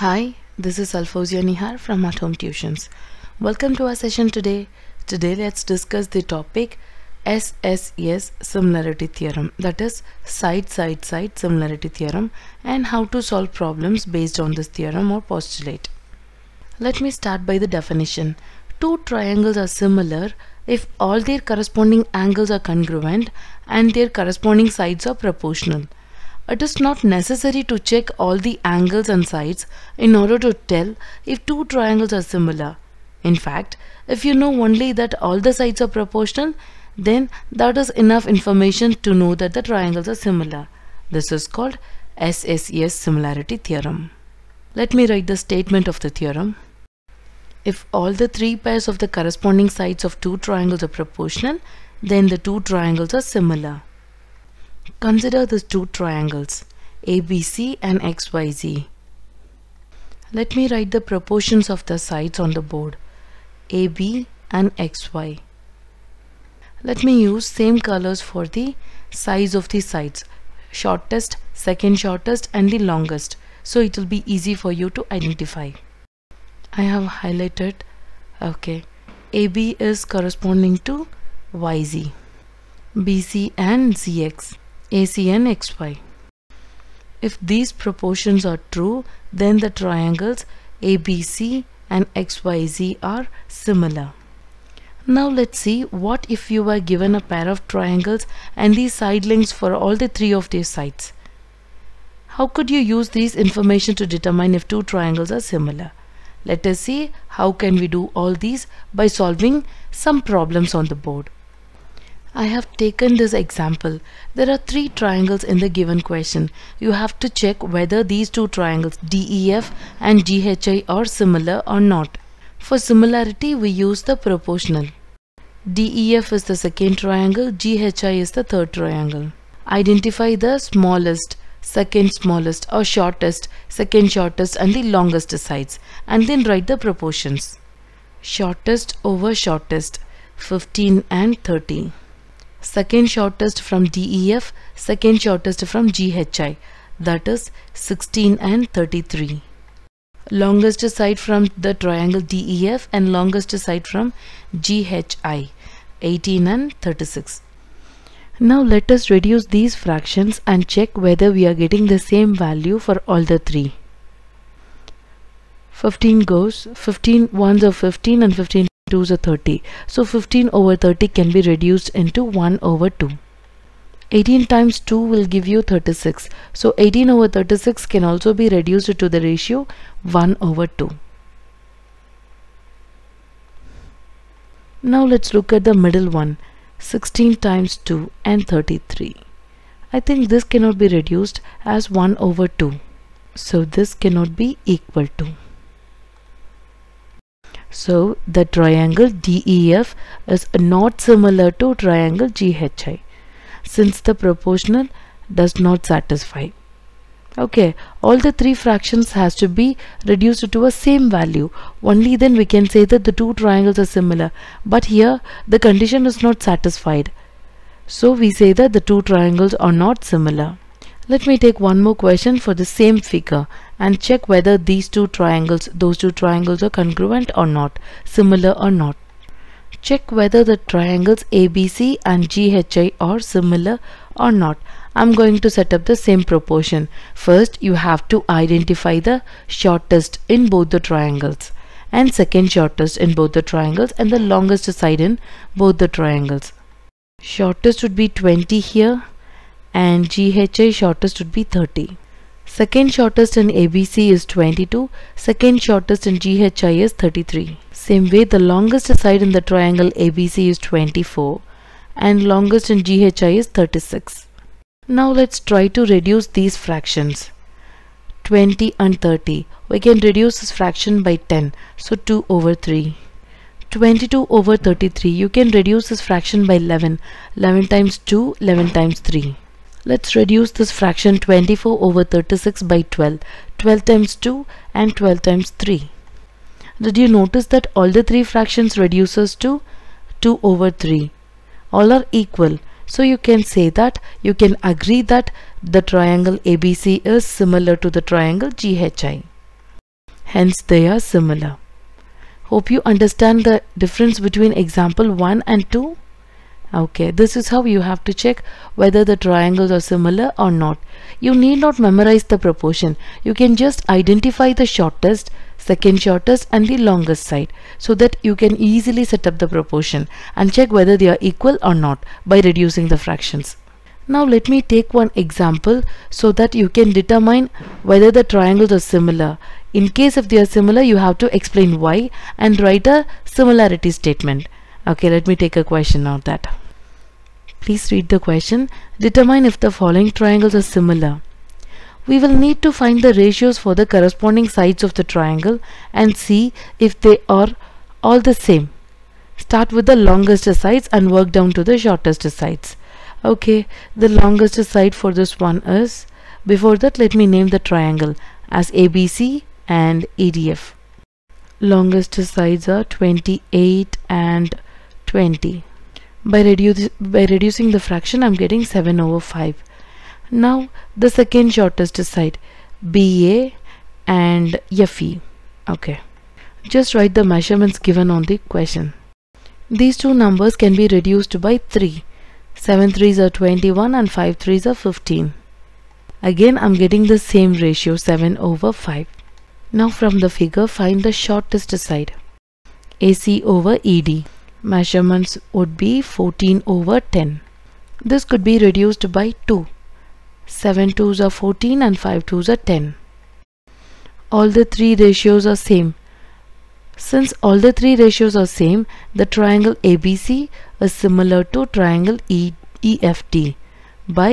Hi, this is Alfousia Nihar from At Home Tuitions. Welcome to our session today. Today let's discuss the topic SSS similarity theorem, that is side-side-side similarity theorem, and how to solve problems based on this theorem or postulate. Let me start by the definition. Two triangles are similar if all their corresponding angles are congruent and their corresponding sides are proportional. It is not necessary to check all the angles and sides in order to tell if two triangles are similar. In fact, if you know only that all the sides are proportional, then that is enough information to know that the triangles are similar. This is called SSS similarity theorem. Let me write the statement of the theorem. If all the three pairs of the corresponding sides of two triangles are proportional, then the two triangles are similar. Consider the two triangles ABC and XYZ. Let me write the proportions of the sides on the board, AB and XY. Let me use same colors for the size of the sides, shortest, second shortest and the longest, so it will be easy for you to identify. I have highlighted. Okay, AB is corresponding to YZ, BC and ZX, AC and XY. If these proportions are true, then the triangles ABC and XYZ are similar. Now let's see what if you were given a pair of triangles and the side lengths for all the three of their sides. How could you use this information to determine if two triangles are similar? Let us see how can we do all these by solving some problems on the board. I have taken this example. There are three triangles in the given question. You have to check whether these two triangles DEF and GHI are similar or not. For similarity, we use the proportional. DEF is the second triangle, GHI is the third triangle. Identify the smallest, second smallest or shortest, second shortest and the longest sides, and then write the proportions. Shortest over shortest, 15 and 30. Second shortest from DEF, second shortest from GHI, that is 16 and 33. Longest side from the triangle DEF and longest side from GHI, 18 and 36. Now let us reduce these fractions and check whether we are getting the same value for all the three. 15 goes, 15 ones are 15 and 15 2s are 30. So 15 over 30 can be reduced into 1 over 2. 18 times 2 will give you 36. So 18 over 36 can also be reduced to the ratio 1 over 2. Now let's look at the middle one. 16 times 2 and 33. I think this cannot be reduced as 1 over 2. So this cannot be equal to. So the triangle DEF is not similar to triangle GHI, since the proportional does not satisfy. Okay, all the three fractions has to be reduced to a same value. Only then we can say that the two triangles are similar. But here the condition is not satisfied. So we say that the two triangles are not similar. Let me take one more question for the same figure and check whether those two triangles are congruent or not, similar or not. Check whether the triangles ABC and GHI are similar or not. I'm going to set up the same proportion. First, you have to identify the shortest in both the triangles and second shortest in both the triangles and the longest side in both the triangles. Shortest would be 20 here, and GHI shortest would be 30. Second shortest in ABC is 22, second shortest in GHI is 33. Same way, the longest side in the triangle ABC is 24 and longest in GHI is 36. Now let's try to reduce these fractions. 20 and 30. We can reduce this fraction by 10, so 2 over 3. 22 over 33. You can reduce this fraction by 11. 11 times 2, 11 times 3. Let's reduce this fraction 24 over 36 by 12. 12 times 2 and 12 times 3. Did you notice that all the three fractions reduces to 2 over 3. All are equal. So you can say that, you can agree that the triangle ABC is similar to the triangle GHI. hence they are similar. Hope you understand the difference between example 1 and 2. Okay, this is how you have to check whether the triangles are similar or not. You need not memorize the proportion. You can just identify the shortest, second shortest and the longest side so that you can easily set up the proportion and check whether they are equal or not by reducing the fractions. Now let me take one example so that you can determine whether the triangles are similar. In case if they are similar, you have to explain why and write a similarity statement. Okay, let me take a question on that. Please read the question. Determine if the following triangles are similar. We will need to find the ratios for the corresponding sides of the triangle and see if they are all the same. Start with the longest sides and work down to the shortest sides. Okay, the longest side for this one is, before that let me name the triangle as ABC and EDF. Longest sides are 28 and 20. By reducing the fraction, I'm getting 7/5. Now the second shortest side, BA and FE. Okay, just write the measurements given on the question. These two numbers can be reduced by 3. 7 3s are 21 and 5 3s are 15. Again, I'm getting the same ratio, 7/5. Now from the figure, find the shortest side, AC/ED. Measurements would be 14/10. This could be reduced by 2. 7 2s are 14 and 5 2s are 10. All the three ratios are same. Since all the three ratios are same, the triangle ABC is similar to triangle EFT by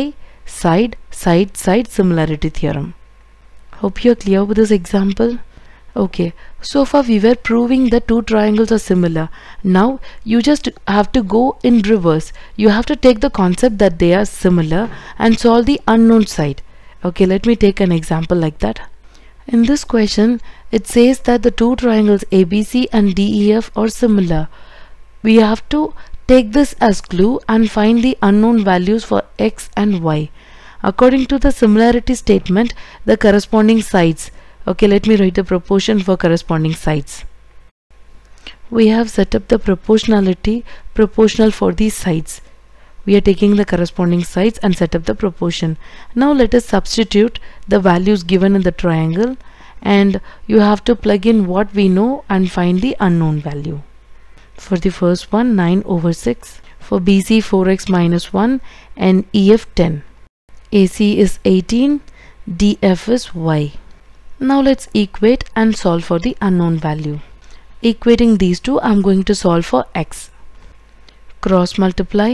side-side similarity theorem. Hope you are clear with this example. Okay, so far we were proving that two triangles are similar. Now you just have to go in reverse. You have to take the concept that they are similar and solve the unknown side. Okay, let me take an example like that. In this question, it says that the two triangles ABC and DEF are similar. We have to take this as clue and find the unknown values for X and Y. According to the similarity statement, the corresponding sides. Okay, let me write the proportion for corresponding sides. We have set up the proportionality, proportional for these sides. We are taking the corresponding sides and set up the proportion. Now let us substitute the values given in the triangle and you have to plug in what we know and find the unknown value. For the first one, 9/6. For BC, 4x-1 and EF, 10. AC is 18, DF is Y. Now let's equate and solve for the unknown value. Equating these two, I'm going to solve for X. Cross multiply.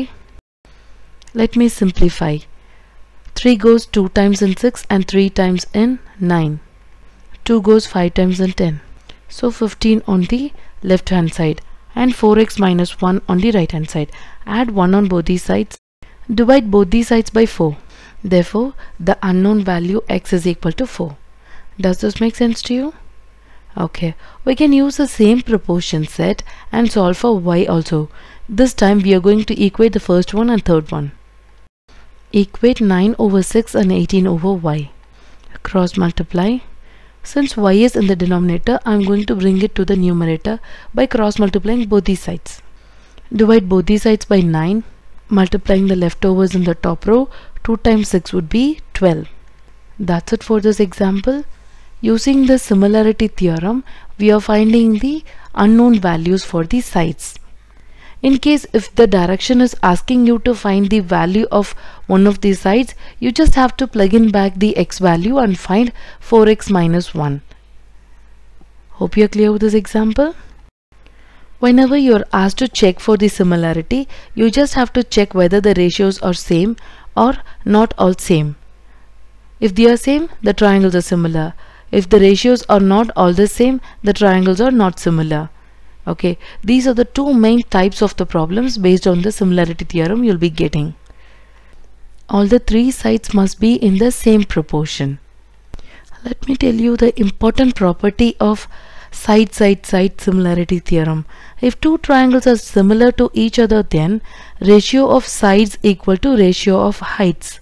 Let me simplify. 3 goes 2 times in 6 and 3 times in 9. 2 goes 5 times in 10. So 15 on the left hand side and 4x-1 on the right hand side. Add 1 on both these sides. Divide both these sides by 4. Therefore, the unknown value X is equal to 4. Does this make sense to you? Okay, we can use the same proportion set and solve for Y also. This time we are going to equate the first one and third one. Equate 9/6 and 18/Y. Cross multiply. Since Y is in the denominator, I am going to bring it to the numerator by cross multiplying both these sides. Divide both these sides by 9. Multiplying the leftovers in the top row, 2 times 6 would be 12. That's it for this example. Using the similarity theorem, we are finding the unknown values for the sides. In case if the direction is asking you to find the value of one of these sides, you just have to plug in back the X value and find 4x-1. Hope you are clear with this example. Whenever you are asked to check for the similarity, you just have to check whether the ratios are same or not all same. If they are same, the triangles are similar. If the ratios are not all the same, the triangles are not similar. Okay, these are the two main types of the problems based on the similarity theorem you'll be getting. All the three sides must be in the same proportion. Let me tell you the important property of side-side-side similarity theorem. If two triangles are similar to each other, then ratio of sides equal to ratio of heights.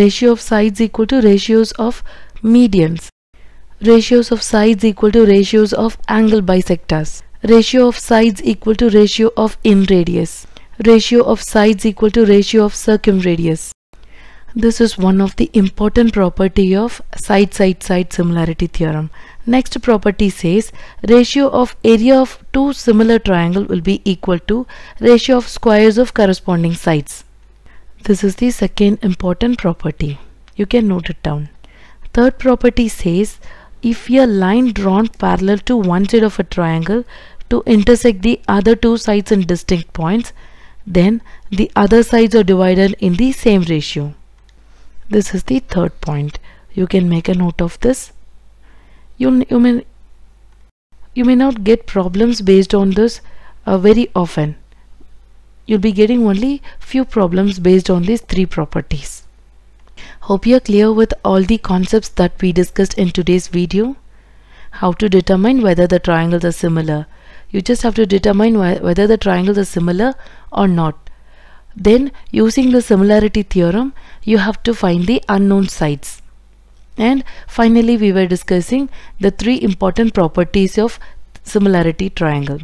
Ratio of sides equal to ratios of medians. Ratios of sides equal to ratios of angle bisectors. Ratio of sides equal to ratio of in radius. Ratio of sides equal to ratio of circumradius. This is one of the important property of side-side-side similarity theorem. Next property says ratio of area of two similar triangle will be equal to ratio of squares of corresponding sides. This is the second important property. You can note it down. Third property says if a line drawn parallel to one side of a triangle to intersect the other two sides in distinct points, then the other sides are divided in the same ratio. This is the third point. You can make a note of this. You may not get problems based on this very often. You'll be getting only few problems based on these three properties. Hope you are clear with all the concepts that we discussed in today's video. How to determine whether the triangles are similar. You just have to determine whether the triangles are similar or not. Then, using the similarity theorem, you have to find the unknown sides. And finally, we were discussing the three important properties of similarity triangle.